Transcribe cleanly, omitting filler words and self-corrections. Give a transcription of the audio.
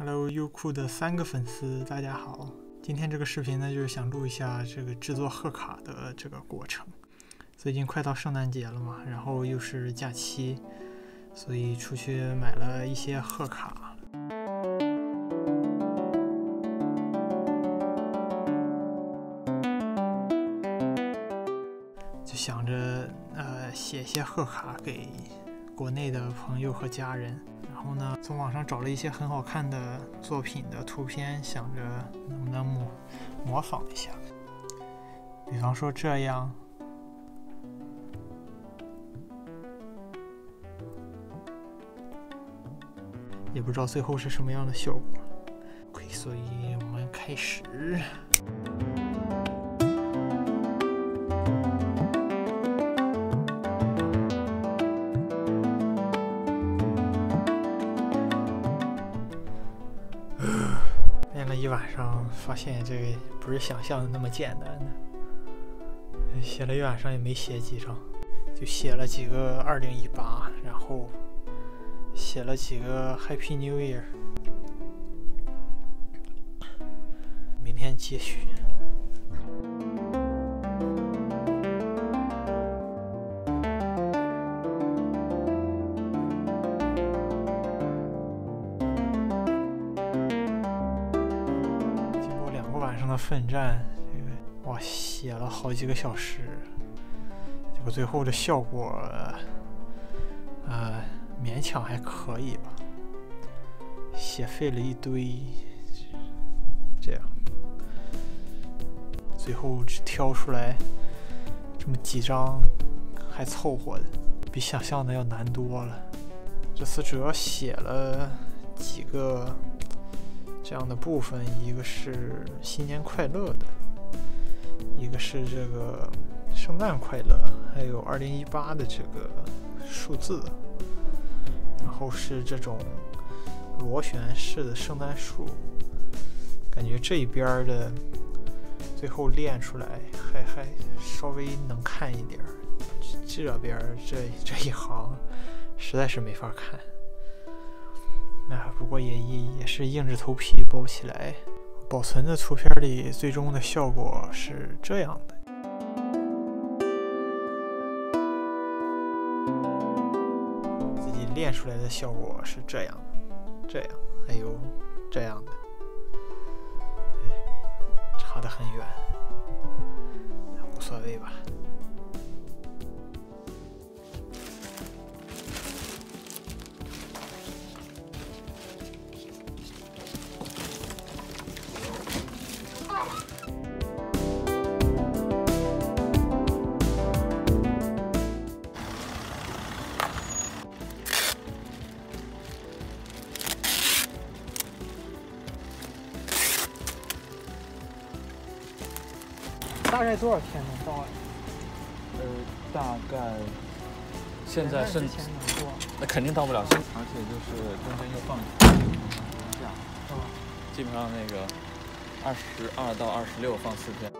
Hello， 优酷的3个粉丝，大家好。今天这个视频呢，就是想录一下这个制作贺卡的这个过程。最近快到圣诞节了嘛，然后又是假期，所以出去买了一些贺卡。就想着写一些贺卡给国内的朋友和家人。 然后呢，从网上找了一些很好看的作品的图片，想着能不能模仿一下。比方说这样，也不知道最后是什么样的效果。OK， 所以我们开始。 一晚上发现这个不是想象的那么简单的，写了一晚上也没写几张，就写了几个2018，然后写了几个 Happy New Year， 明天继续。 奋战，这个哇，写了好几个小时，结果最后的效果，勉强还可以吧。写废了一堆，这样，最后只挑出来这么几张还凑合的，比想象的要难多了。这次主要写了几个。 这样的部分，一个是新年快乐的，一个是这个圣诞快乐，还有2018的这个数字，然后是这种螺旋式的圣诞树，感觉这一边的最后练出来还稍微能看一点，这边这一行实在是没法看。 不过也是硬着头皮包起来，保存的图片里最终的效果是这样的。自己练出来的效果是这样的，这样，还有这样的，差得很远，无所谓吧。 大概多少天能到呀？大概现在剩那肯定到不了，而且就是中间又放假，基本上那个22到26放4天。